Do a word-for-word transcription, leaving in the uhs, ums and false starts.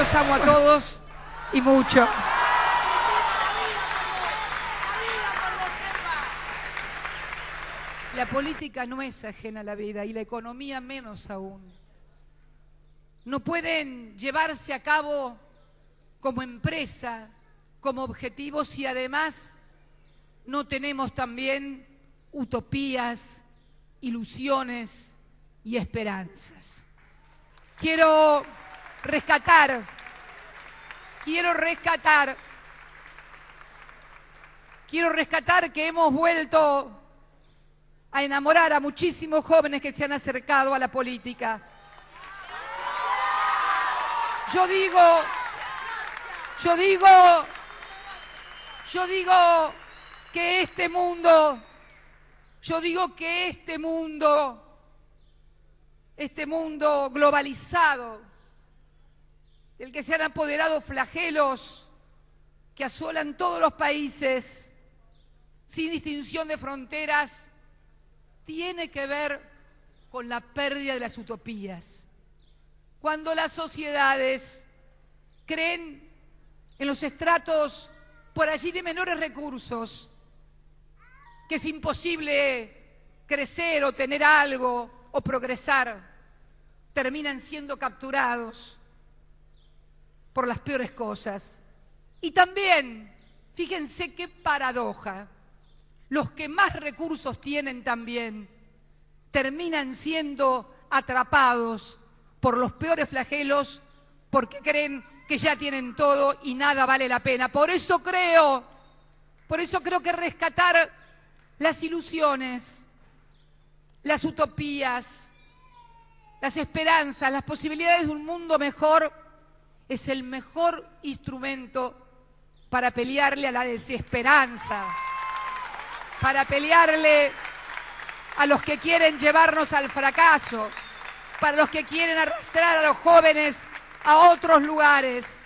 los amo a todos y mucho. La política no es ajena a la vida y la economía menos aún. No pueden llevarse a cabo como empresa, como objetivos, si además no tenemos también utopías, ilusiones y esperanzas. Quiero rescatar, quiero rescatar, quiero rescatar que hemos vuelto a enamorar a muchísimos jóvenes que se han acercado a la política. Yo digo, yo digo, yo digo que este mundo, yo digo que este mundo, este mundo globalizado, del que se han apoderado flagelos que asolan todos los países, sin distinción de fronteras, tiene que ver con la pérdida de las utopías. Cuando las sociedades creen en los estratos por allí de menores recursos, que es imposible crecer o tener algo o progresar, terminan siendo capturados por las peores cosas. Y también, fíjense qué paradoja, los que más recursos tienen también terminan siendo atrapados por los peores flagelos porque creen que ya tienen todo y nada vale la pena. Por eso creo, por eso creo que rescatar las ilusiones, las utopías, las esperanzas, las posibilidades de un mundo mejor es el mejor instrumento para pelearle a la desesperanza, para pelearle a los que quieren llevarnos al fracaso, para los que quieren arrastrar a los jóvenes a otros lugares.